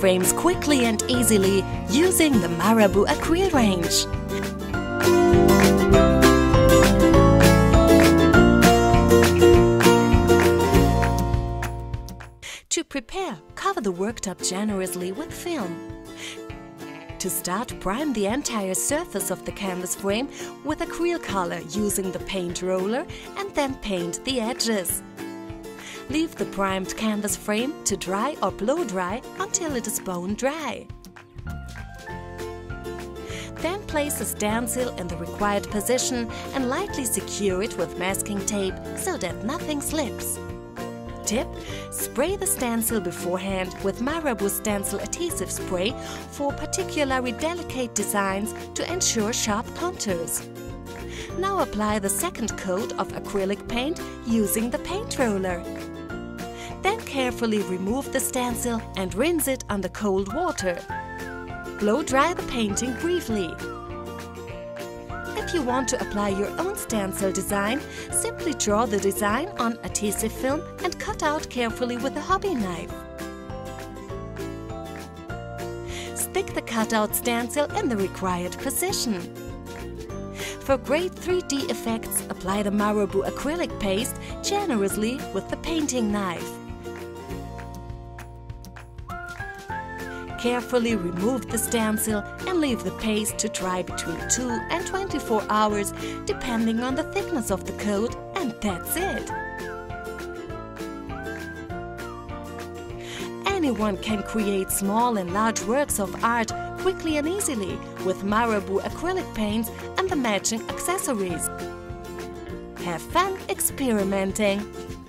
frames quickly and easily using the Marabou acryl range. To prepare, cover the worktop generously with film. To start, prime the entire surface of the canvas frame with acryl color using the paint roller and then paint the edges. Leave the primed canvas frame to dry or blow dry until it is bone dry. Then place the stencil in the required position and lightly secure it with masking tape so that nothing slips. Tip: spray the stencil beforehand with Marabou stencil adhesive spray for particularly delicate designs to ensure sharp contours. Now apply the second coat of acrylic paint using the paint roller. Then carefully remove the stencil and rinse it under cold water. Blow dry the painting briefly. If you want to apply your own stencil design, simply draw the design on adhesive film and cut out carefully with a hobby knife. Stick the cutout stencil in the required position. For great 3D effects, apply the Marabou acrylic paste generously with the painting knife. Carefully remove the stencil and leave the paste to dry between 2 and 24 hours, depending on the thickness of the coat, and that's it! Anyone can create small and large works of art quickly and easily with Marabou acrylic paints and the matching accessories. Have fun experimenting!